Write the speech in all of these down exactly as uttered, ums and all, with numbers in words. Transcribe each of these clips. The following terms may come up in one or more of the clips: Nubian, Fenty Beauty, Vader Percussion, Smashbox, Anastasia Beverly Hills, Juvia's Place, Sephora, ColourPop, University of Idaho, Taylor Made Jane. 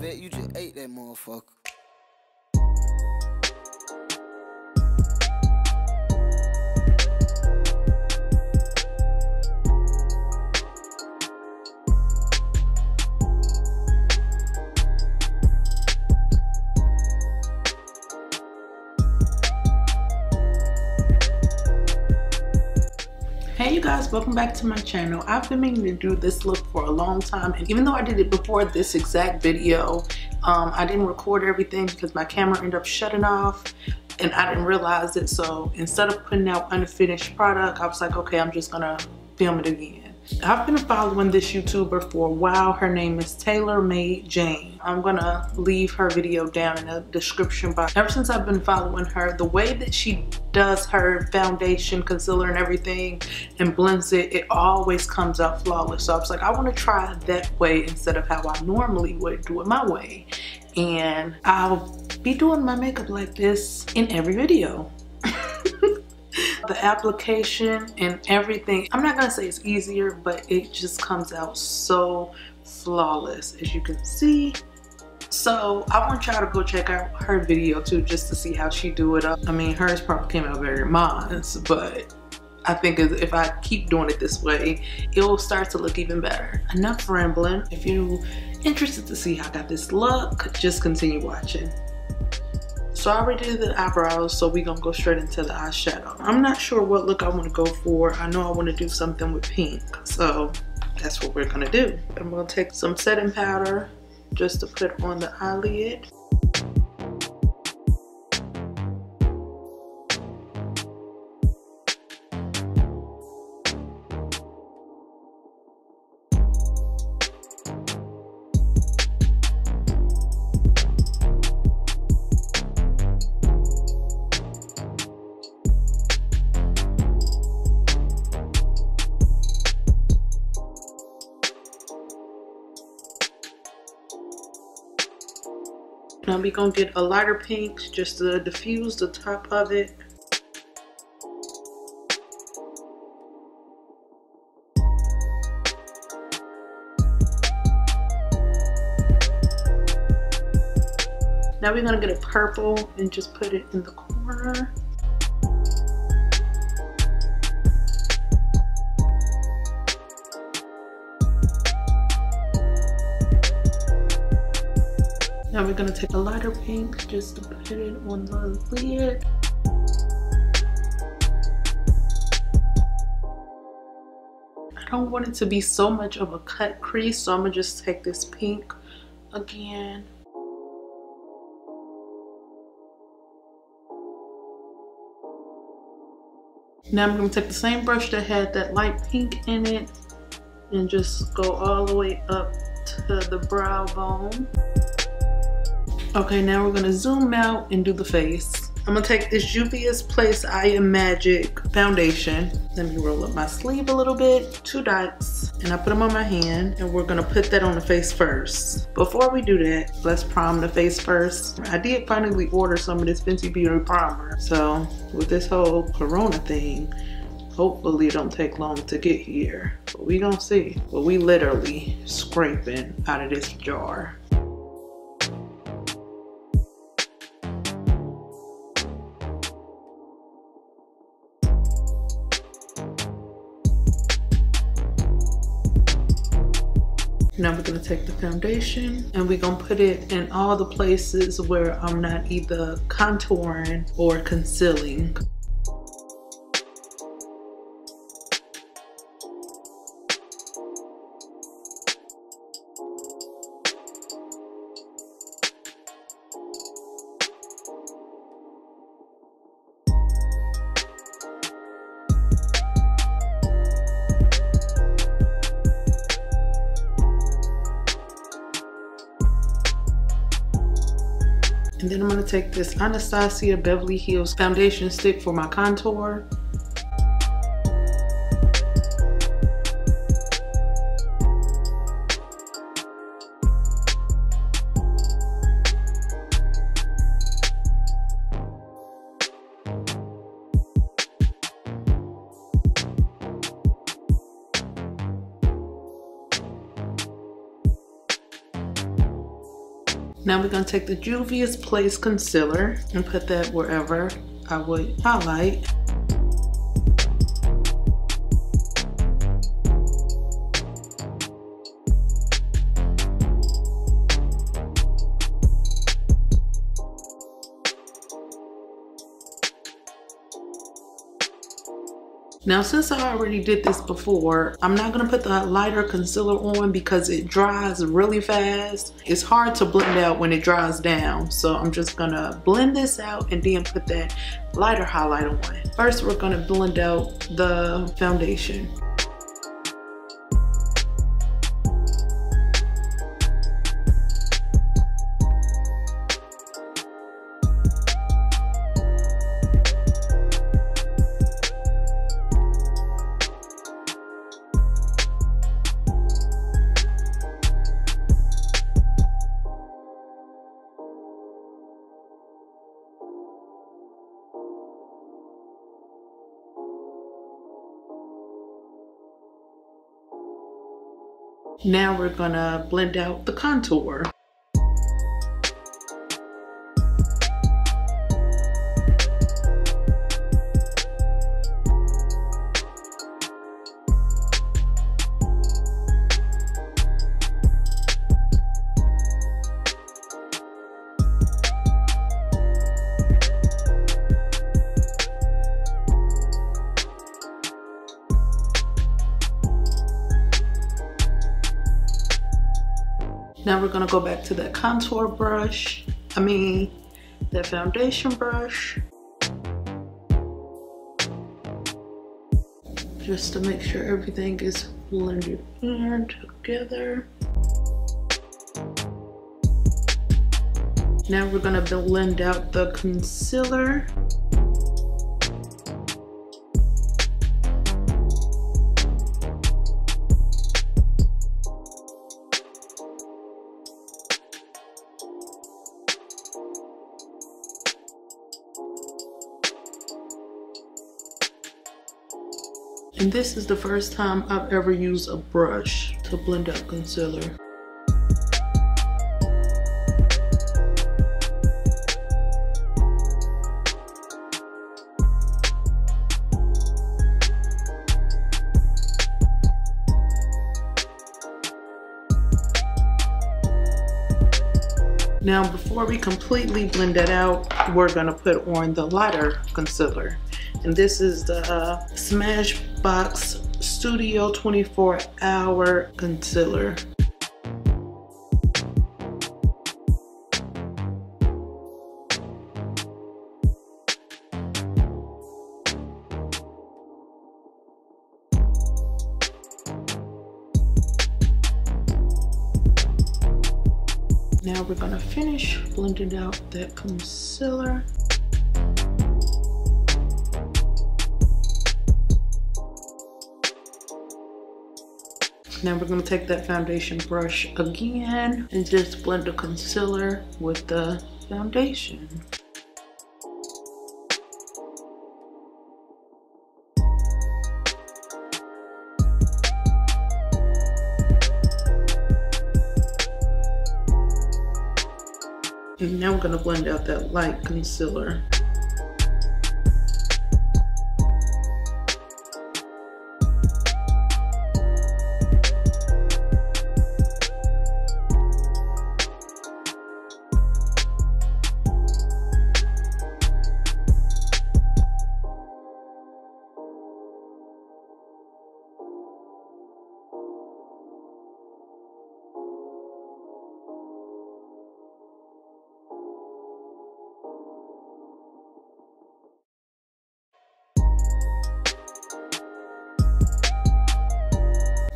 Vet, you just ate that motherfucker. Hey you guys, welcome back to my channel. I've been meaning to do this look for a long time, and even though I did it before this exact video, um, I didn't record everything because my camera ended up shutting off and I didn't realize it. So instead of putting out unfinished product, I was like, okay, I'm just gonna film it again. I've been following this YouTuber for a while. Her name is Taylor Made Jane. I'm gonna leave her video down in the description box. Ever since I've been following her, the way that she does her foundation, concealer and everything and blends it, it always comes out flawless. So I was like, I want to try that way instead of how I normally would do it my way, and I'll be doing my makeup like this in every video. The application and everything, I'm not gonna say it's easier, but it just comes out so flawless, as you can see. So I want y'all to go check out her video too, just to see how she do it up. I mean, hers probably came out better than mine's, but I think if I keep doing it this way, it will start to look even better. Enough rambling. If you're interested to see how I got this look, just continue watching. So I already did the eyebrows, so we're gonna go straight into the eyeshadow. I'm not sure what look I want to go for. I know I want to do something with pink, so that's what we're gonna do. I'm gonna take some setting powder just to put on the eyelid. Now we're gonna get a lighter pink just to diffuse the top of it. Now we're gonna get a purple and just put it in the corner. Now we're going to take a lighter pink just to put it on the lid. I don't want it to be so much of a cut crease, so I'm going to just take this pink again. Now I'm going to take the same brush that had that light pink in it and just go all the way up to the brow bone. Okay, now we're gonna zoom out and do the face. I'm gonna take this Juvia's Place I Am Magic foundation. Let me roll up my sleeve a little bit, two dots, and I put them on my hand, and we're gonna put that on the face first. Before we do that, let's prime the face first. I did finally order some of this Fenty Beauty primer. So with this whole Corona thing, hopefully it don't take long to get here. But we gonna see. But we literally scraping out of this jar. Now we're gonna take the foundation and we're gonna put it in all the places where I'm not either contouring or concealing. And then I'm going to take this Anastasia Beverly Hills foundation stick for my contour. Now we're gonna take the Juvia's Place concealer and put that wherever I would highlight. Now, since I already did this before, I'm not gonna put the lighter concealer on because it dries really fast. It's hard to blend out when it dries down. So I'm just gonna blend this out and then put that lighter highlight on. First, we're gonna blend out the foundation. Now we're gonna blend out the contour. Now we're gonna go back to that contour brush, I mean, that foundation brush. Just to make sure everything is blended in together. Now we're gonna blend out the concealer. And this is the first time I've ever used a brush to blend out concealer. Now, before we completely blend that out, we're gonna put on the lighter concealer. And this is the uh, Smashbox Studio twenty-four hour Concealer. Now we're gonna finish blending out that concealer. Now we're going to take that foundation brush again and just blend the concealer with the foundation. And now we're going to blend out that light concealer.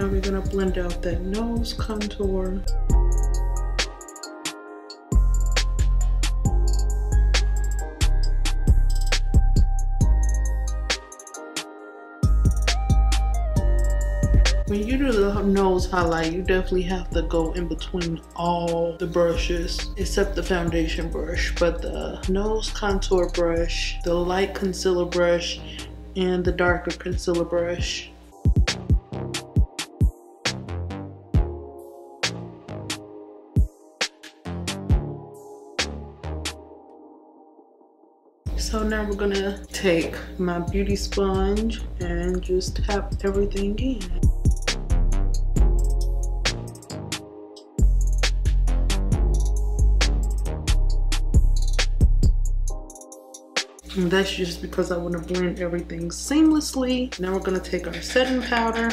Now we're gonna blend out that nose contour. When you do the nose highlight, you definitely have to go in between all the brushes, except the foundation brush, but the nose contour brush, the light concealer brush, and the darker concealer brush. So now we're gonna take my beauty sponge and just tap everything in. And that's just because I want to blend everything seamlessly. Now we're gonna take our setting powder.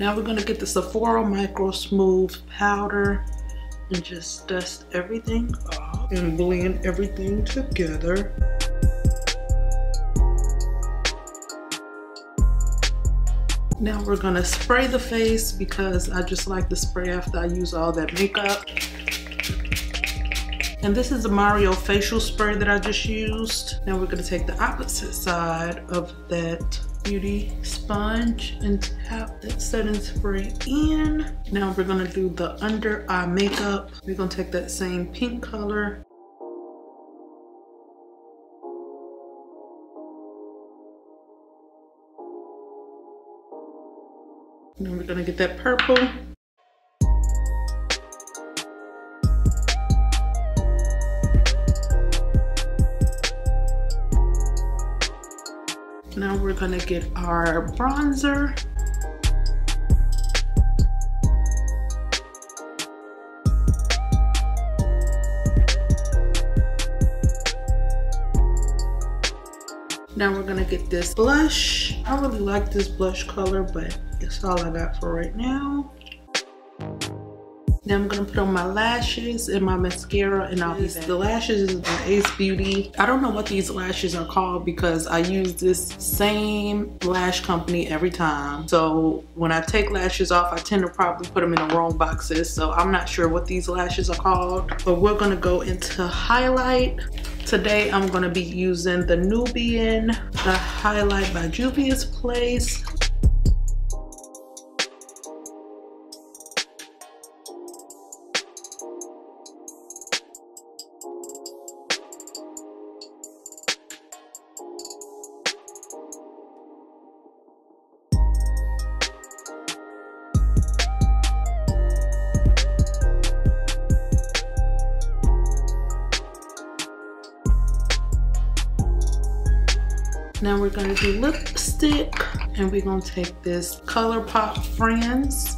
Now we're gonna get the Sephora Micro Smooth Powder and just dust everything off and blend everything together. Now we're gonna spray the face because I just like to spray after I use all that makeup. And this is the Mario facial spray that I just used. Now we're gonna take the opposite side of that beauty sponge and tap that setting spray in. Now we're gonna do the under eye makeup. We're gonna take that same pink color. Now we're gonna get that purple. Now we're gonna get our bronzer. Now we're gonna get this blush. I really like this blush color, but it's all I got for right now. Now I'm gonna put on my lashes and my mascara and all these. The lashes is by Ace Beaute. I don't know what these lashes are called because I use this same lash company every time. So when I take lashes off, I tend to probably put them in the wrong boxes. So I'm not sure what these lashes are called, but we're gonna go into highlight. Today I'm gonna be using the Nubian, the highlight by Juvia's Place. Now we're gonna do lipstick and we're gonna take this ColourPop Friends.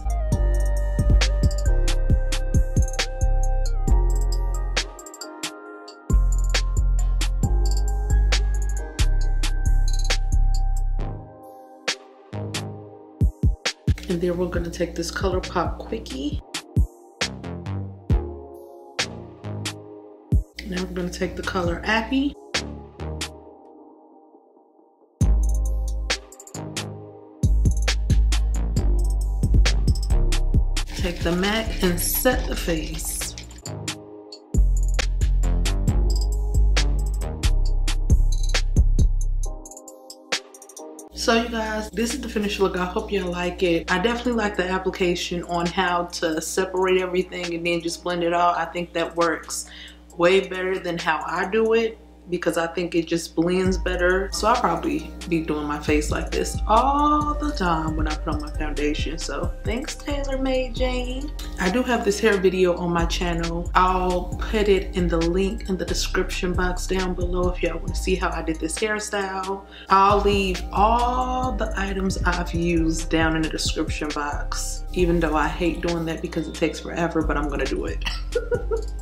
And then we're gonna take this ColourPop Quickie. Now we're gonna take the color Appy. Take the M A C and set the face. So you guys, this is the finished look. I hope y'all like it. I definitely like the application on how to separate everything and then just blend it all. I think that works way better than how I do it. because I think it just blends better. So I'll probably be doing my face like this all the time when I put on my foundation. So thanks, Taylor Made Jane. I do have this hair video on my channel. I'll put it in the link in the description box down below if y'all want to see how I did this hairstyle. I'll leave all the items I've used down in the description box, even though I hate doing that because it takes forever, but I'm gonna do it.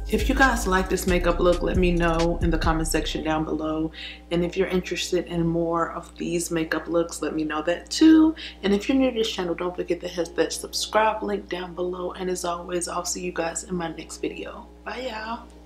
If you guys like this makeup look, let me know in the comment section down below. And if you're interested in more of these makeup looks, let me know that too. And if you're new to this channel, don't forget to hit that subscribe link down below. And as always, I'll see you guys in my next video. Bye, y'all.